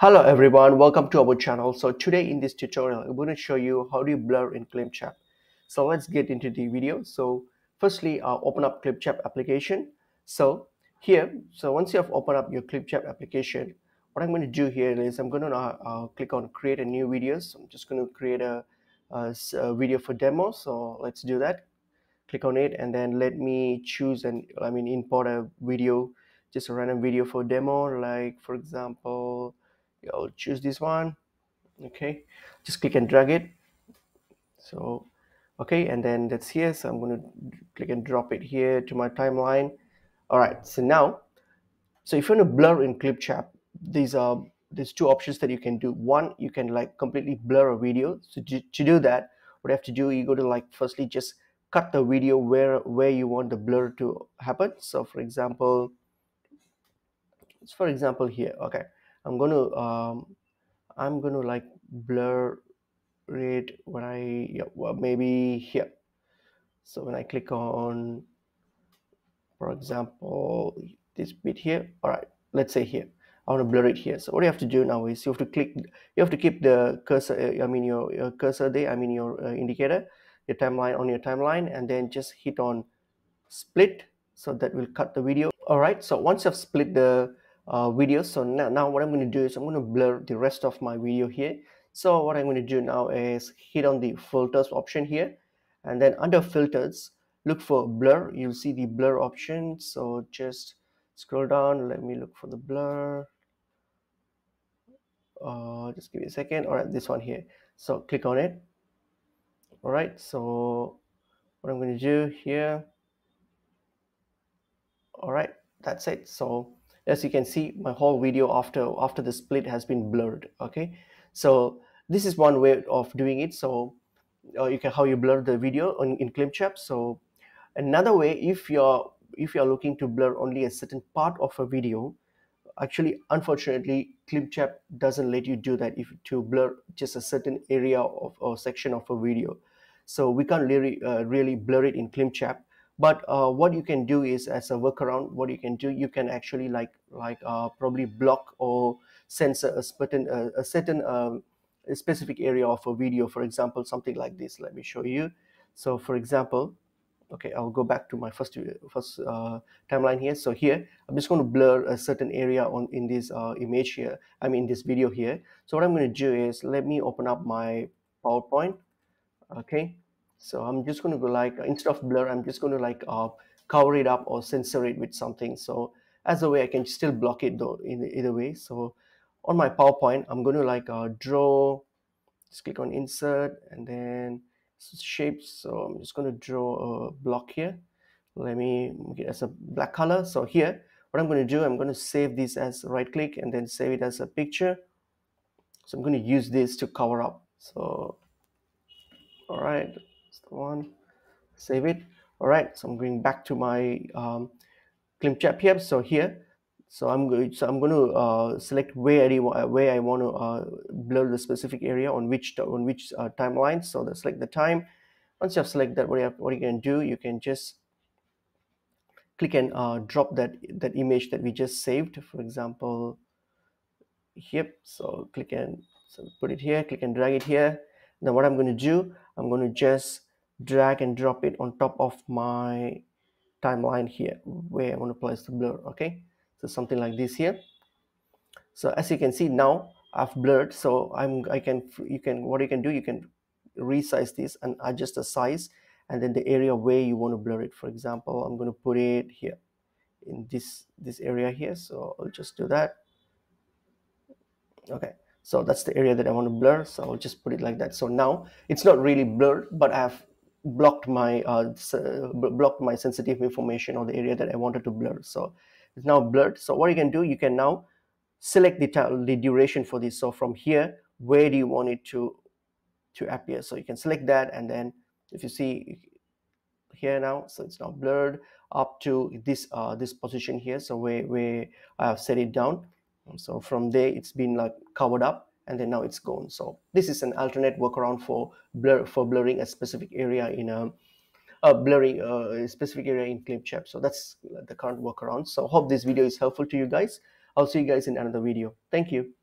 Hello everyone, welcome to our channel. So today in this tutorial I'm going to show you how do you blur in Clipchamp. So let's get into the video. So firstly, open up Clipchamp application. So here, so once you have opened up your Clipchamp application, what I'm going to do here is I'm going to click on create a new video. So I'm just going to create a video for demo. So let's do that. Click on it and then let me choose and import a video, just a random video for demo. Like for example, I'll choose this one. Okay, just click and drag it. So okay, and then that's here. So I'm going to click and drop it here to my timeline. All right, so now, so if you want to blur in Clipchamp, there's two options that you can do. One, you can like completely blur a video. So to do that, what you have to do, you go to like firstly just cut the video where you want the blur to happen. So for example here. Okay, I'm gonna like blur it when I, well, maybe here. So when I click on, for example, this bit here. All right, let's say here. I want to blur it here. So what you have to do now is you have to keep the cursor, your cursor there, your indicator, your timeline on your timeline, and then just hit on split. So that will cut the video. All right. So once I've split the video, so now what I'm going to do is I'm going to blur the rest of my video here. So what I'm going to do now is hit on the filters option here, and then under filters look for blur. You'll see the blur option, so just scroll down. Let me look for the blur. Just give me a second. All right, this one here. So click on it. All right, so what I'm going to do here. All right, that's it. So as you can see, my whole video after the split has been blurred. Okay, so this is one way of doing it. So how you blur the video in Clipchamp. So another way, if you're looking to blur only a certain part of a video, actually unfortunately Clipchamp doesn't let you do that to blur just a certain area of or section of a video. So we can't really blur it in Clipchamp. But what you can do is, as a workaround, what you can do, you can actually probably block or censor a specific area of a video. For example, something like this. Let me show you. So for example, okay, I'll go back to my first timeline here. So here, I'm just going to blur a certain area in this image here. This video here. So what I'm going to do is, let me open up my PowerPoint. Okay. So I'm just going to go like, instead of blur, I'm just going to like cover it up or censor it with something. So as a way, I can still block it though in either way. So on my PowerPoint, I'm going to like draw, just click on insert and then shapes. So I'm just going to draw a block here. Let me make it as a black color. So here, what I'm going to do, I'm going to save this as right click and then save it as a picture. So I'm going to use this to cover up. So, all right. One, save it. All right, so I'm going back to my Clipchamp here. So here, so I'm going to select where I want to blur the specific area on which timeline. So let's select the time. Once you have selected that, what you can do, you can just click and drop that image that we just saved. For example, yep. So click and put it here. Click and drag it here. Now what I'm going to do, I'm going to just drag and drop it on top of my timeline here where I want to place the blur. Okay, so something like this here. So as you can see, now I've blurred. So you can resize this and adjust the size and then the area where you want to blur it. For example, I'm going to put it here in this area here. So I'll just do that. Okay, so that's the area that I want to blur. So I'll just put it like that. So now it's not really blurred, but I've blocked my sensitive information or the area that I wanted to blur. So it's now blurred. So what you can do, you can now select the duration for this. So from here, where do you want it to appear? So you can select that, and then if you see here now, so it's now blurred up to this position here. So where I have set it down. So from there, it's been like covered up and then now it's gone. So this is an alternate workaround for blurring a specific area in a specific area in Clipchamp. So that's the current workaround. So hope this video is helpful to you guys. I'll see you guys in another video. Thank you.